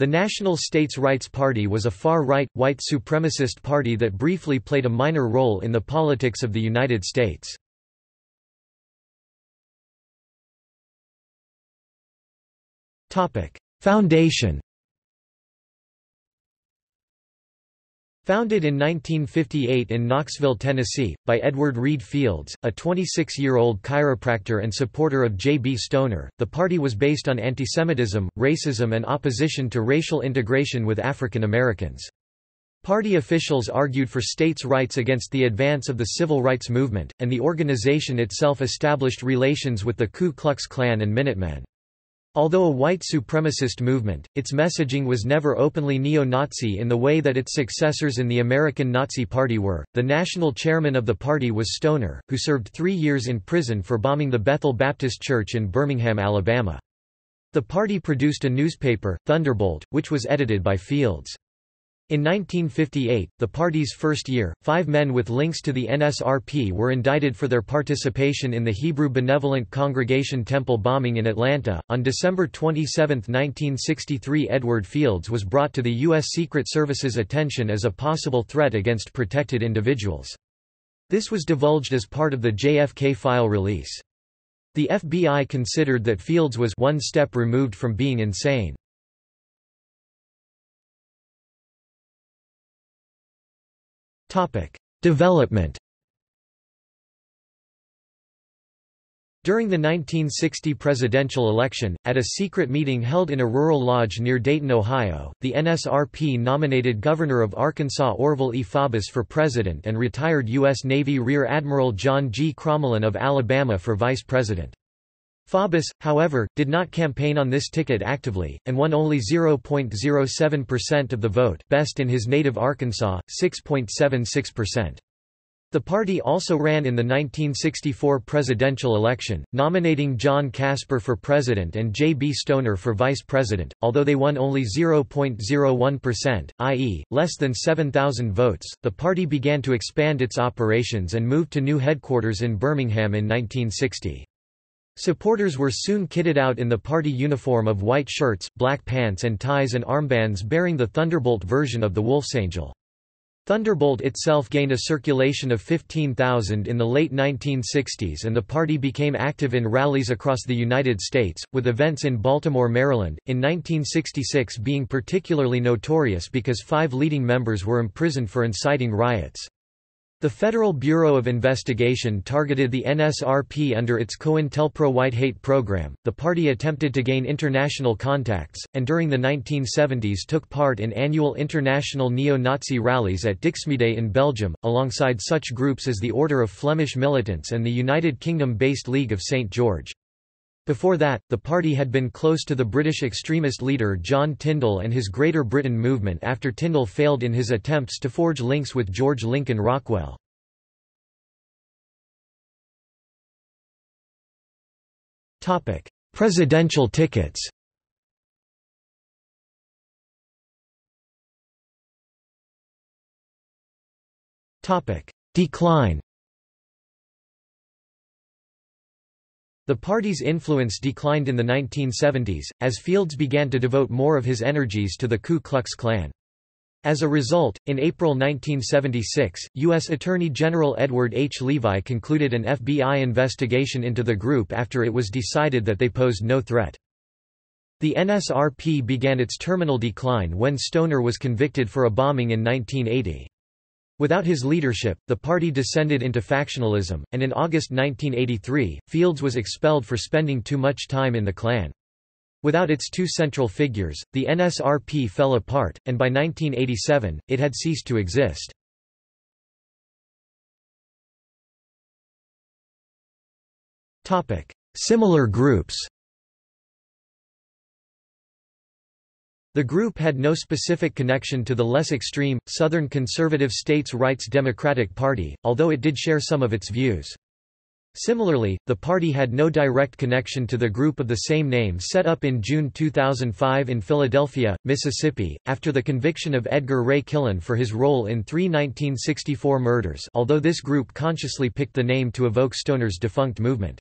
The National States' Rights Party was a far-right, white supremacist party that briefly played a minor role in the politics of the United States. Foundation. Founded in 1958 in Knoxville, Tennessee, by Edward Reed Fields, a 26-year-old chiropractor and supporter of J.B. Stoner, the party was based on antisemitism, racism and opposition to racial integration with African Americans. Party officials argued for states' rights against the advance of the civil rights movement, and the organization itself established relations with the Ku Klux Klan and Minutemen. Although a white supremacist movement, its messaging was never openly neo-Nazi in the way that its successors in the American Nazi Party were. The national chairman of the party was Stoner, who served 3 years in prison for bombing the Bethel Baptist Church in Birmingham, Alabama. The party produced a newspaper, Thunderbolt, which was edited by Fields. In 1958, the party's first year, 5 men with links to the NSRP were indicted for their participation in the Hebrew Benevolent Congregation Temple bombing in Atlanta. On December 27, 1963, Edward Fields was brought to the U.S. Secret Service's attention as a possible threat against protected individuals. This was divulged as part of the JFK file release. The FBI considered that Fields was one step removed from being insane. Development. During the 1960 presidential election, at a secret meeting held in a rural lodge near Dayton, Ohio, the NSRP nominated Governor of Arkansas Orville E. Faubus for president and retired U.S. Navy Rear Admiral John G. Cromelin of Alabama for vice president. Faubus, however, did not campaign on this ticket actively, and won only 0.07% of the vote, best in his native Arkansas, 6.76%. The party also ran in the 1964 presidential election, nominating John Casper for president and J.B. Stoner for vice president, although they won only 0.01%, i.e., less than 7,000 votes. The party began to expand its operations and moved to new headquarters in Birmingham in 1960. Supporters were soon kitted out in the party uniform of white shirts, black pants and ties and armbands bearing the Thunderbolt version of the Wolfsangel. Thunderbolt itself gained a circulation of 15,000 in the late 1960s, and the party became active in rallies across the United States, with events in Baltimore, Maryland, in 1966 being particularly notorious because 5 leading members were imprisoned for inciting riots. The Federal Bureau of Investigation targeted the NSRP under its COINTELPRO white hate program. The party attempted to gain international contacts, and during the 1970s took part in annual international neo-Nazi rallies at Dixmude in Belgium, alongside such groups as the Order of Flemish Militants and the United Kingdom-based League of St. George. Before that, the party had been close to the British extremist leader John Tyndall and his Greater Britain movement after Tyndall failed in his attempts to forge links with George Lincoln Rockwell. Presidential tickets. Decline. The party's influence declined in the 1970s, as Fields began to devote more of his energies to the Ku Klux Klan. As a result, in April 1976, U.S. Attorney General Edward H. Levi concluded an FBI investigation into the group after it was decided that they posed no threat. The NSRP began its terminal decline when Stoner was convicted for a bombing in 1980. Without his leadership, the party descended into factionalism, and in August 1983, Fields was expelled for spending too much time in the Klan. Without its 2 central figures, the NSRP fell apart, and by 1987, it had ceased to exist. Similar groups. The group had no specific connection to the less extreme, Southern conservative states' rights Democratic Party, although it did share some of its views. Similarly, the party had no direct connection to the group of the same name set up in June 2005 in Philadelphia, Mississippi, after the conviction of Edgar Ray Killen for his role in 3 1964 murders, although this group consciously picked the name to evoke Stoner's defunct movement.